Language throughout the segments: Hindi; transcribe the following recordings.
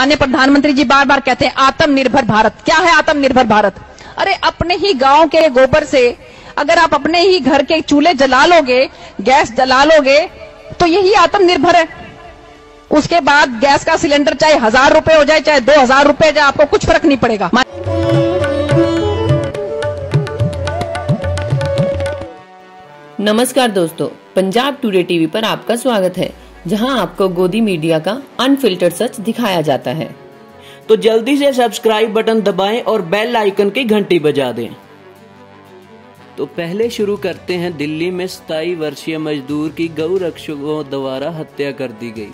माननीय प्रधानमंत्री जी बार बार कहते हैं आत्मनिर्भर भारत। क्या है आत्मनिर्भर भारत? अरे अपने ही गांव के गोबर से अगर आप अपने ही घर के चूल्हे जला लोगे, गैस जला लोगे, तो यही आत्मनिर्भर है। उसके बाद गैस का सिलेंडर चाहे 1000 रुपए हो जाए, चाहे 2000 रुपए जाए, आपको कुछ फर्क नहीं पड़ेगा। नमस्कार दोस्तों, पंजाब टुडे टीवी पर आपका स्वागत है, जहां आपको गोदी मीडिया का अनफिल्टर्ड सच दिखाया जाता है। तो जल्दी से सब्सक्राइब बटन दबाएं और बेल आइकन की घंटी बजा दें। तो पहले शुरू करते हैं, दिल्ली में 27 वर्षीय मजदूर की गौरक्षकों द्वारा हत्या कर दी गई।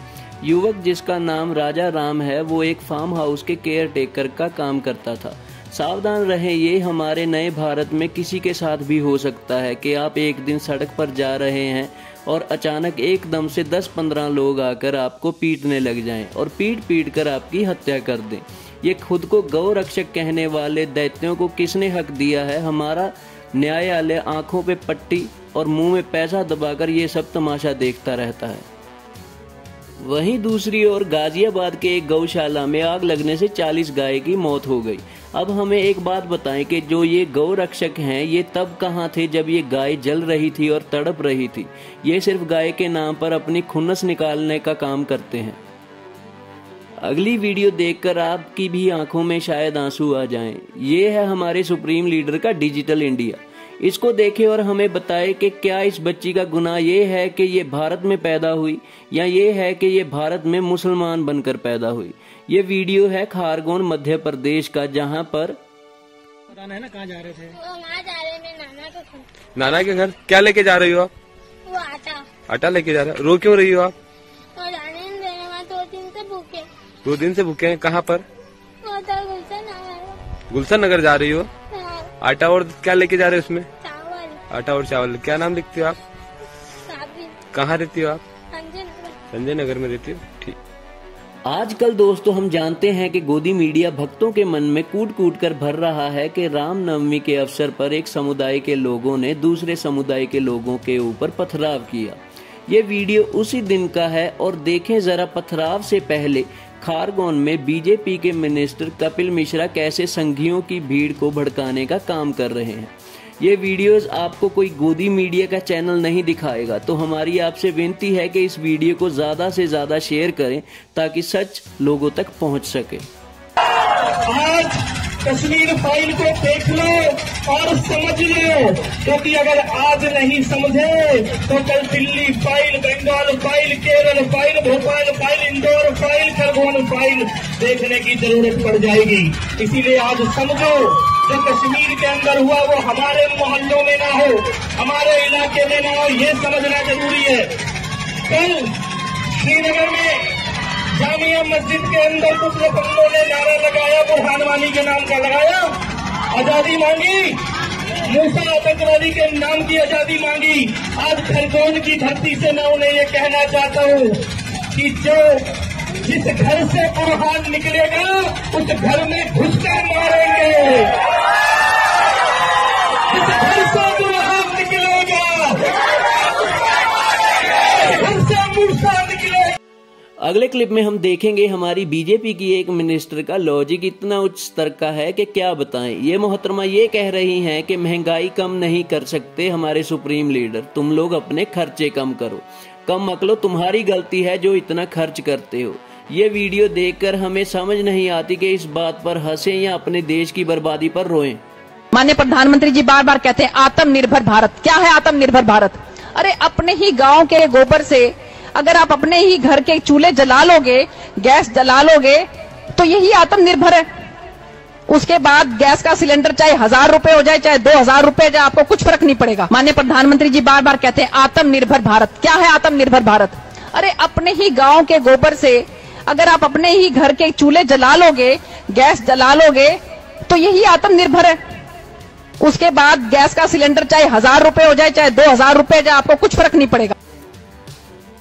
युवक जिसका नाम राजा राम है, वो एक फार्म हाउस के केयर टेकर का काम करता था। सावधान रहें, ये हमारे नए भारत में किसी के साथ भी हो सकता है कि आप एक दिन सड़क पर जा रहे हैं और अचानक एकदम से 10-15 लोग आकर आपको पीटने लग जाएं और पीट कर आपकी हत्या कर दें। ये खुद को गौरक्षक कहने वाले दैत्यों को किसने हक दिया है? हमारा न्यायालय आंखों पे पट्टी और मुंह में पैसा दबाकर ये सब तमाशा देखता रहता है। वहीं दूसरी ओर गाजियाबाद के एक गौशाला में आग लगने से 40 गाय की मौत हो गई। अब हमें एक बात बताएं कि जो ये गौरक्षक हैं, ये तब कहाँ थे जब ये गाय जल रही थी और तड़प रही थी? ये सिर्फ गाय के नाम पर अपनी खुन्नस निकालने का काम करते हैं। अगली वीडियो देखकर आपकी भी आंखों में शायद आंसू आ जाएं। ये है हमारे सुप्रीम लीडर का डिजिटल इंडिया। इसको देखें और हमें बताएं कि क्या इस बच्ची का गुनाह ये है कि ये भारत में पैदा हुई, या ये है कि ये भारत में मुसलमान बनकर पैदा हुई। ये वीडियो है खारगोन मध्य प्रदेश का, जहां पर पता नहीं ना कहाँ जा रहे थे। वहाँ जा रहे हैं नाना के घर। नाना के घर क्या लेके जा रही हो आप? वो आटा। आटा लेके जा रहे हो, रो क्यों रही हो आप? दो दिन से भूखे हैं। कहाँ पर? गुलशन नगर जा रही हो। आटा और क्या लेके जा रहे हो उसमें? चावल। आटा और चावल। क्या नाम लिखती हो आप? कहाँ रहती हो आप? संजय नगर में रहती हो, ठीक। आजकल दोस्तों हम जानते हैं कि गोदी मीडिया भक्तों के मन में कूट कर भर रहा है कि रामनवमी के अवसर पर एक समुदाय के लोगों ने दूसरे समुदाय के लोगों के ऊपर पथराव किया। ये वीडियो उसी दिन का है और देखें जरा पथराव से पहले खारगोन में बीजेपी के मिनिस्टर कपिल मिश्रा कैसे संघियों की भीड़ को भड़काने का काम कर रहे हैं। ये वीडियोस आपको कोई गोदी मीडिया का चैनल नहीं दिखाएगा, तो हमारी आपसे विनती है कि इस वीडियो को ज़्यादा से ज़्यादा शेयर करें ताकि सच लोगों तक पहुंच सके। आज कश्मीर फाइल को देख लो और समझ लो, क्योंकि अगर आज नहीं समझे तो कल Delhi file, Bengal file, Kerala file, Bhopal file, Indore file, Khargone file देखने की जरूरत पड़ जाएगी। इसीलिए आज समझो, जो कश्मीर के अंदर हुआ वो हमारे मोहल्लों में ना हो, हमारे इलाके में ना हो, ये समझना जरूरी है। कल श्रीनगर में जामिया मस्जिद के अंदर कुछ लोगों ने नारा लगाया, बुरहान वानी के नाम का लगाया, आजादी मांगी, मूसा आतंकवादी के नाम की आजादी मांगी। आज खरगोन की धरती से मैं उन्हें ये कहना चाहता हूँ कि जो जिस घर से बुरहान निकलेगा उस घर में घुसकर मारेंगे। जिस घर से बुरहान निकलेगा उस घर से मूसा निकलेगा। अगले क्लिप में हम देखेंगे हमारी बीजेपी की एक मिनिस्टर का लॉजिक इतना उच्च स्तर का है कि क्या बताएं। ये मोहतरमा ये कह रही हैं कि महंगाई कम नहीं कर सकते हमारे सुप्रीम लीडर, तुम लोग अपने खर्चे कम करो। कम अकलो, तुम्हारी गलती है जो इतना खर्च करते हो। ये वीडियो देखकर हमें समझ नहीं आती कि इस बात पर हंसे या अपने देश की बर्बादी पर रोएं। माननीय प्रधानमंत्री जी बार बार कहते हैं आत्मनिर्भर भारत। क्या है आत्मनिर्भर भारत? अरे अपने ही गाँव के गोबर से अगर आप अपने ही घर के चूल्हे जला लोगे, गैस जला लोगे, तो यही आत्मनिर्भर है। उसके बाद गैस का सिलेंडर चाहे 1000 रुपए हो जाए, चाहे 2000 रुपए जाए, आपको कुछ फर्क नहीं पड़ेगा। माननीय प्रधानमंत्री जी बार बार कहते हैं आत्मनिर्भर भारत। क्या है आत्मनिर्भर भारत? अरे अपने ही गांव के गोबर से अगर आप अपने ही घर के चूल्हे जला लोगे, गैस जला लोगे, तो यही आत्मनिर्भर है। उसके बाद गैस का सिलेंडर चाहे 1000 रुपए हो जाए, चाहे 2000 रुपए जाए, आपको कुछ फर्क नहीं पड़ेगा।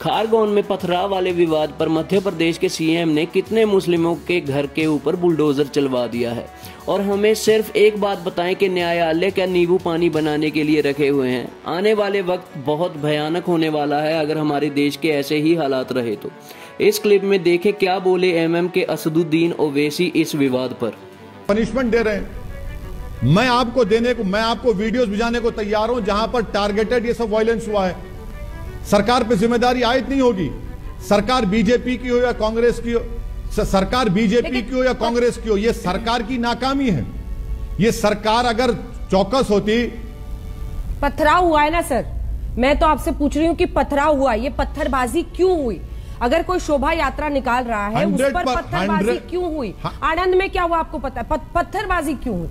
खारगोन में पथराव वाले विवाद पर मध्य प्रदेश के सीएम ने कितने मुस्लिमों के घर के ऊपर बुलडोजर चलवा दिया है। और हमें सिर्फ एक बात बताएं कि न्यायालय क्या नींबू पानी बनाने के लिए रखे हुए हैं? आने वाले वक्त बहुत भयानक होने वाला है अगर हमारे देश के ऐसे ही हालात रहे तो। इस क्लिप में देखें क्या बोले एमएम के असदुद्दीन ओवैसी इस विवाद पर। पनिशमेंट दे रहे हैं, मैं आपको वीडियोस भिजाने को तैयार हूं जहां पर टारगेटेड ये सब वायलेंस हुआ है। सरकार पे जिम्मेदारी आयत नहीं होगी, सरकार बीजेपी की हो या कांग्रेस की हो, सरकार बीजेपी की हो या कांग्रेस की हो, ये सरकार की नाकामी है। ये सरकार अगर चौकस होती। पथराव हुआ है ना सर, मैं तो आपसे पूछ रही हूँ कि पथराव हुआ, ये पत्थरबाजी क्यों हुई? अगर कोई शोभा यात्रा निकाल रहा है उस पर पत्थरबाजी क्यों हुई? आनंद में क्या हुआ आपको पता है? पत्थरबाजी क्यों हुई?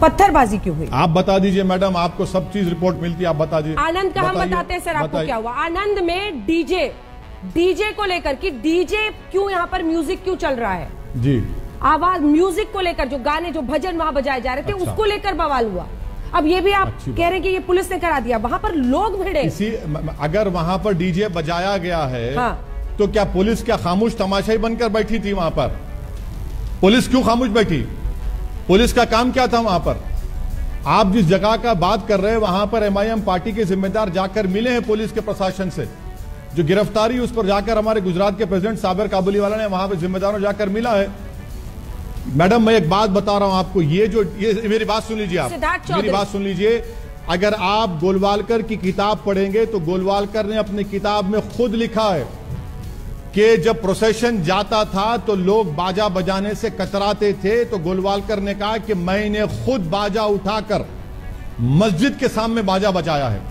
पत्थरबाजी क्यों हुई आप बता दीजिए मैडम, आपको सब चीज रिपोर्ट मिलती है, आप बता दीजिए। आनंद का हम बताते हैं सर आपको क्या हुआ। आनंद में डीजे को लेकर कि डीजे क्यों, यहाँ पर म्यूजिक क्यों चल रहा है जी, आवाज म्यूजिक को लेकर, जो गाने जो भजन वहाँ बजाए जा रहे थे उसको लेकर बवाल हुआ। अब ये भी आप कह रहे हैं कि ये पुलिस ने करा दिया, वहाँ पर लोग भिड़े। अगर वहाँ पर डीजे बजाया गया है हाँ। तो क्या पुलिस क्या खामोश तमाशाई बनकर बैठी थी? वहाँ पर पुलिस क्यों खामोश बैठी? पुलिस का काम क्या था वहाँ पर? आप जिस जगह का बात कर रहे हैं वहाँ पर एमआईएम पार्टी के जिम्मेदार जाकर मिले हैं पुलिस के प्रशासन से, जो गिरफ्तारी उस पर जाकर हमारे गुजरात के प्रेसिडेंट साबिर काबुलीवाला ने वहाँ पर जिम्मेदारों जाकर मिला है। मैडम मैं एक बात बता रहा हूं आपको, ये मेरी बात सुन लीजिए, आप मेरी बात सुन लीजिए। अगर आप गोलवालकर की किताब पढ़ेंगे तो गोलवालकर ने अपनी किताब में खुद लिखा है कि जब प्रोसेशन जाता था तो लोग बाजा बजाने से कतराते थे, तो गोलवालकर ने कहा कि मैंने खुद बाजा उठाकर मस्जिद के सामने बाजा बजाया है।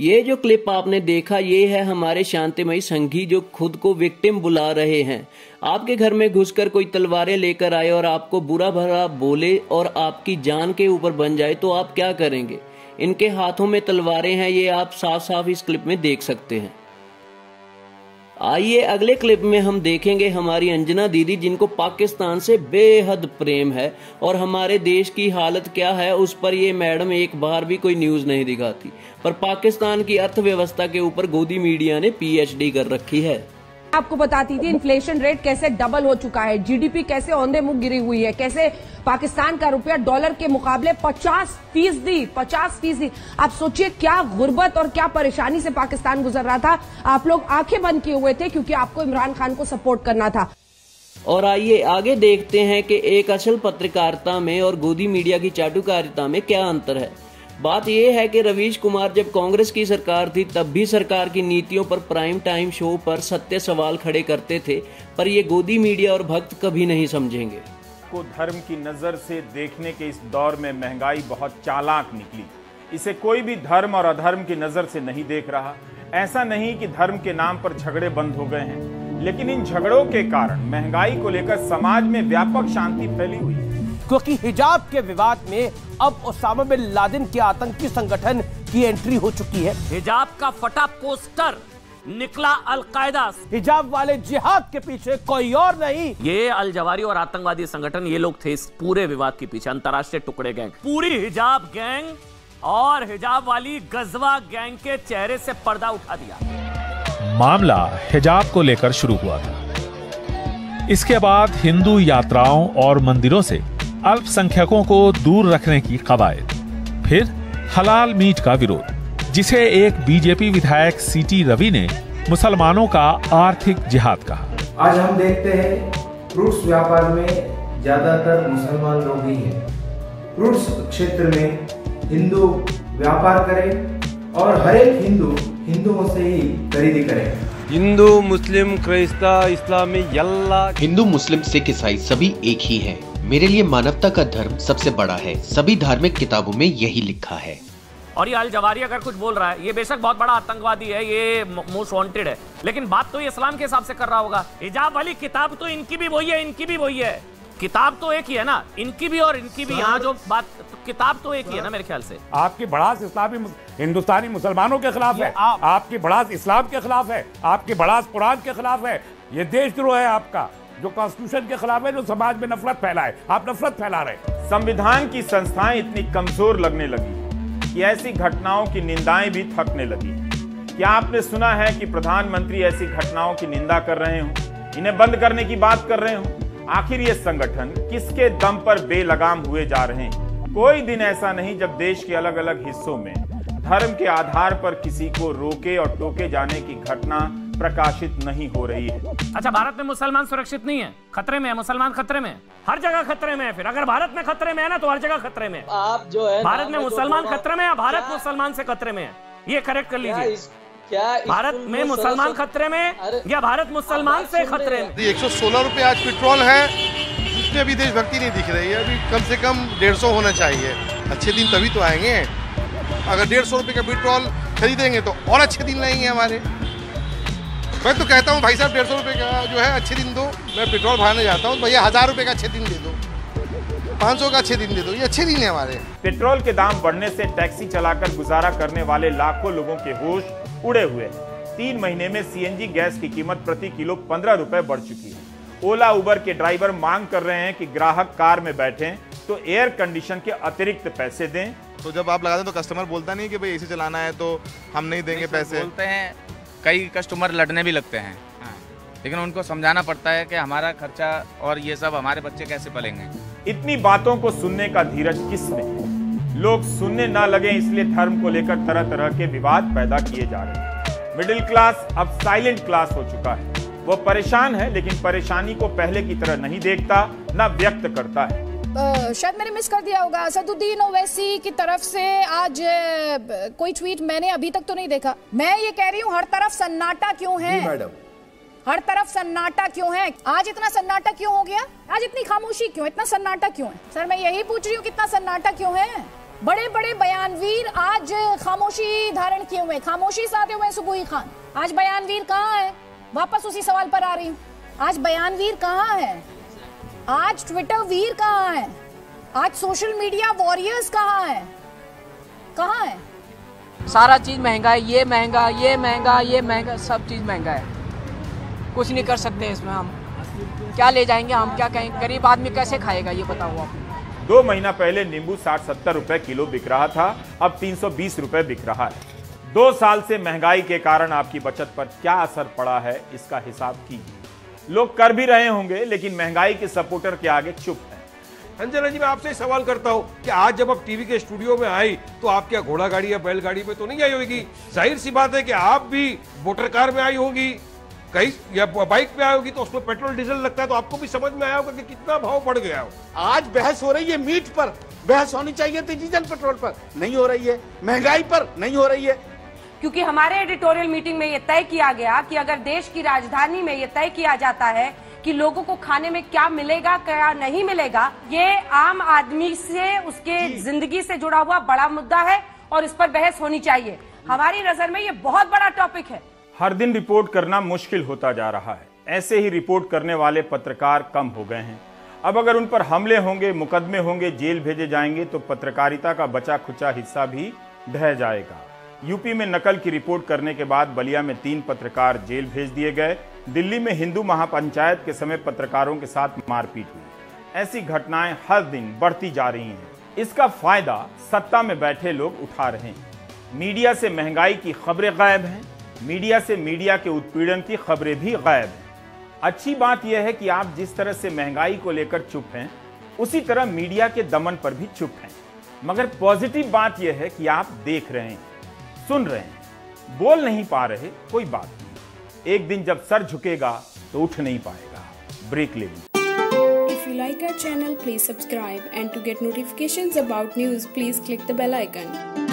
ये जो क्लिप आपने देखा ये है हमारे शांतिमयी संघी जो खुद को विक्टिम बुला रहे हैं। आपके घर में घुसकर कोई तलवारें लेकर आए और आपको बुरा भला बोले और आपकी जान के ऊपर बन जाए तो आप क्या करेंगे? इनके हाथों में तलवारें हैं, ये आप साफ साफ इस क्लिप में देख सकते हैं। आइए अगले क्लिप में हम देखेंगे हमारी अंजना दीदी जिनको पाकिस्तान से बेहद प्रेम है और हमारे देश की हालत क्या है उस पर ये मैडम एक बार भी कोई न्यूज़ नहीं दिखाती, पर पाकिस्तान की अर्थव्यवस्था के ऊपर गोदी मीडिया ने पीएचडी कर रखी है। आपको बताती थी इन्फ्लेशन रेट कैसे डबल हो चुका है, जीडीपी कैसे औंधे मुंह गिरी हुई है, कैसे पाकिस्तान का रुपया डॉलर के मुकाबले 50 फीसदी। आप सोचिए क्या गुर्बत और क्या परेशानी से पाकिस्तान गुजर रहा था। आप लोग आंखें बंद किए हुए थे क्योंकि आपको इमरान खान को सपोर्ट करना था। और आइए आगे देखते हैं कि एक असल पत्रकारिता में और गोदी मीडिया की चाटुकारिता में क्या अंतर है। बात यह है कि रवीश कुमार जब कांग्रेस की सरकार थी तब भी सरकार की नीतियों पर प्राइम टाइम शो पर सत्य सवाल खड़े करते थे, पर ये गोदी मीडिया और भक्त कभी नहीं समझेंगे। को धर्म की नज़र से देखने के इस दौर में महंगाई बहुत चालाक निकली। इसे कोई भी धर्म और अधर्म की नज़र से नहीं देख रहा। ऐसा नहीं कि धर्म के नाम पर झगड़े बंद हो गए हैं, लेकिन इन झगड़ों के कारण महंगाई को लेकर समाज में व्यापक शांति फैली हुई है, क्योंकि हिजाब के विवाद में अब ओसामा बिन लादेन के आतंकी संगठन की एंट्री हो चुकी है। हिजाब का फटा पोस्टर निकला अलकायदा, हिजाब वाले जिहाद के पीछे कोई और नहीं, ये अल-जवाहिरी और आतंकवादी संगठन, ये लोग थे इस पूरे विवाद के पीछे। अंतर्राष्ट्रीय टुकड़े गैंग, पूरी हिजाब गैंग और हिजाब वाली गजवा गैंग के चेहरे से पर्दा उठा दिया। मामला हिजाब को लेकर शुरू हुआ था, इसके बाद हिंदू यात्राओं और मंदिरों से अल्पसंख्यकों को दूर रखने की कवायद, फिर हलाल मीट का विरोध जिसे एक बीजेपी विधायक सीटी रवि ने मुसलमानों का आर्थिक जिहाद कहा। आज हम देखते हैं फ्रूट्स व्यापार में ज्यादातर मुसलमान लोग ही हैं। फ्रूट्स क्षेत्र में हिंदू व्यापार करें और हर एक हिंदुओं से ही खरीदी करें। हिंदू मुस्लिम क्रिस्ता इस्लामी यल्ला, हिंदू मुस्लिम सिख ईसाई सभी एक ही हैं। मेरे लिए मानवता का धर्म सबसे बड़ा है, सभी धार्मिक किताबों में यही लिखा है। और ये अल-जवाहिरी अगर कुछ बोल रहा है, ये बेशक बहुत बड़ा आतंकवादी है, ये मोस्ट वांटेड है, लेकिन बात तो ये इस्लाम के हिसाब से कर रहा होगा। हिजाब वाली किताब तो इनकी भी वही है, किताब तो एक ही है ना, इनकी भी और इनकी भी, यहाँ जो बात तो किताब तो एक ही है ना मेरे ख्याल से। आपकी भड़ास इस्लामी हिंदुस्तानी मुसलमानों के खिलाफ है, आपकी भड़ास इस्लाम के खिलाफ है, आपकी भड़ास कुरान के खिलाफ है, ये देशद्रोह है आपका जो कॉन्स्टिट्यूशन के खिलाफ है, जो समाज में नफरत फैलाए, आप नफरत फैला रहे। संविधान की संस्थाएं इतनी कमजोर लगने लगी कि ऐसी घटनाओं की निंदाएं भी थकने लगी। क्या आपने सुना है कि प्रधानमंत्री ऐसी घटनाओं की निंदा कर रहे हो, इन्हें बंद करने की बात कर रहे हो? आखिर ये संगठन किसके दम पर बेलगाम हुए जा रहे हैं? कोई दिन ऐसा नहीं जब देश के अलग अलग हिस्सों में धर्म के आधार पर किसी को रोके और टोके जाने की घटना प्रकाशित नहीं हो रही है। अच्छा, भारत में मुसलमान सुरक्षित नहीं है, खतरे में है, मुसलमान खतरे में है, हर जगह खतरे में है। फिर अगर भारत में खतरे में है ना तो हर जगह खतरे में है। आप जो है भारत में मुसलमान खतरे में है, भारत मुसलमान से खतरे में है, ये करेक्ट कर लीजिए। क्या भारत में मुसलमान खतरे में या भारत मुसलमान से खतरे में? 116 रुपए आज पेट्रोल है, उसमें अभी देशभक्ति नहीं दिख रही है। अभी कम से कम 150 होना चाहिए, अच्छे दिन तभी तो आएंगे। अगर 150 रुपए का पेट्रोल खरीदेंगे तो और अच्छे दिन आएंगे हमारे। मैं तो कहता हूँ भाई साहब 150 रुपए का जो है अच्छे दिन दो, मैं पेट्रोल भराने जाता हूँ, भैया 1000 रुपए का अच्छे दिन दे दो, 500 का अच्छे दिन दे दो, ये अच्छे दिन है हमारे। पेट्रोल के दाम बढ़ने से टैक्सी चलाकर गुजारा करने वाले लाखों लोगों के होश उड़े हुए हैं। 3 महीने में CNG गैस की कीमत प्रति किलो 15 रुपए बढ़ चुकी है। ओला उबर के ड्राइवर मांग कर रहे हैं कि ग्राहक कार में बैठे तो एयर कंडीशन के अतिरिक्त पैसे दें। तो जब आप लगाते हैं तो कस्टमर बोलता नहीं कि भाई एसी चलाना है तो हम नहीं देंगे पैसे, बोलते हैं। कई कस्टमर लड़ने भी लगते हैं, लेकिन उनको समझाना पड़ता है कि हमारा खर्चा और ये सब, हमारे बच्चे कैसे पलेंगे। इतनी बातों को सुनने का धीरज किसने? लोग सुनने ना लगे इसलिए धर्म को लेकर तरह तरह के विवाद पैदा किए जा रहे हैं। मिडिल क्लास अब साइलेंट क्लास हो चुका है। वो परेशान है लेकिन परेशानी को पहले की तरह नहीं देखता, न व्यक्त करता है। शायद मैंने मिस कर दिया होगा, असदुद्दीन ओवैसी की तरफ से आज कोई ट्वीट मैंने अभी तक तो नहीं देखा। मैं ये कह रही हूँ हर तरफ सन्नाटा क्यों है मैडम, हर तरफ सन्नाटा क्यों है? आज इतना सन्नाटा क्यों हो गया? आज इतनी खामोशी क्यों, इतना सन्नाटा क्यों है? सर मैं यही पूछ रही हूँ कितना सन्नाटा क्यों है? बड़े बड़े बयानवीर आज खामोशी धारण किए हुए, खामोशी साधे हुए। सुबुही खान आज बयानवीर कहाँ है? वापस उसी सवाल पर आ रही हूँ, आज बयानवीर कहाँ है? आज ट्विटर वीर कहाँ है? आज सोशल मीडिया वॉरियर्स कहाँ है? कहाँ है? सारा चीज महंगा है, ये महंगा, ये महंगा, ये महंगा, सब चीज महंगा है। कुछ नहीं कर सकते इसमें, हम क्या ले जाएंगे, हम क्या कहेंगे, गरीब आदमी कैसे खाएगा ये बताओ आप। 2 महीना पहले नींबू 60-70 रुपए किलो बिक रहा था, अब 320 रुपए बिक रहा है। 2 साल से महंगाई के कारण आपकी बचत पर क्या असर पड़ा है, इसका हिसाब कीजिए। लोग कर भी रहे होंगे लेकिन महंगाई के सपोर्टर के आगे चुप है। अंजना जी, मैं आपसे सवाल करता हूँ कि आज जब आप टीवी के स्टूडियो में आई तो आप क्या घोड़ा गाड़ी या बैलगाड़ी में तो नहीं आई होगी? जाहिर सी बात है कि आप भी मोटर कार में आई होगी, कहीं या बाइक पे आई होगी, तो उसमें पेट्रोल डीजल लगता है तो आपको भी समझ में आया होगा कि कितना भाव बढ़ गया हो। आज बहस हो रही है मीट पर, बहस होनी चाहिए थी डीजल पेट्रोल पर, नहीं हो रही है, महंगाई पर नहीं हो रही है। क्योंकि हमारे एडिटोरियल मीटिंग में यह तय किया गया कि अगर देश की राजधानी में यह तय किया जाता है कि लोगों को खाने में क्या मिलेगा क्या नहीं मिलेगा, ये आम आदमी से उसके जिंदगी से जुड़ा हुआ बड़ा मुद्दा है और इस पर बहस होनी चाहिए। हमारी नजर में ये बहुत बड़ा टॉपिक है। हर दिन रिपोर्ट करना मुश्किल होता जा रहा है, ऐसे ही रिपोर्ट करने वाले पत्रकार कम हो गए हैं। अब अगर उन पर हमले होंगे, मुकदमे होंगे, जेल भेजे जाएंगे तो पत्रकारिता का बचा खुचा हिस्सा भी ढह जाएगा। यूपी में नकल की रिपोर्ट करने के बाद बलिया में 3 पत्रकार जेल भेज दिए गए। दिल्ली में हिंदू महापंचायत के समय पत्रकारों के साथ मारपीट हुई। ऐसी घटनाएं हर दिन बढ़ती जा रही हैं। इसका फायदा सत्ता में बैठे लोग उठा रहे हैं। मीडिया से महंगाई की खबरें गायब हैं, मीडिया से मीडिया के उत्पीड़न की खबरें भी गायब हैं। अच्छी बात यह है कि आप जिस तरह से महंगाई को लेकर चुप हैं, उसी तरह मीडिया के दमन पर भी चुप हैं। मगर पॉजिटिव बात यह है कि आप देख रहे हैं, सुन रहे हैं, बोल नहीं पा रहे, कोई बात नहीं। एक दिन जब सर झुकेगा तो उठ नहीं पाएगा। ब्रेक ले लीजिए। If you like our channel please subscribe and to get notifications about news please click the bell icon.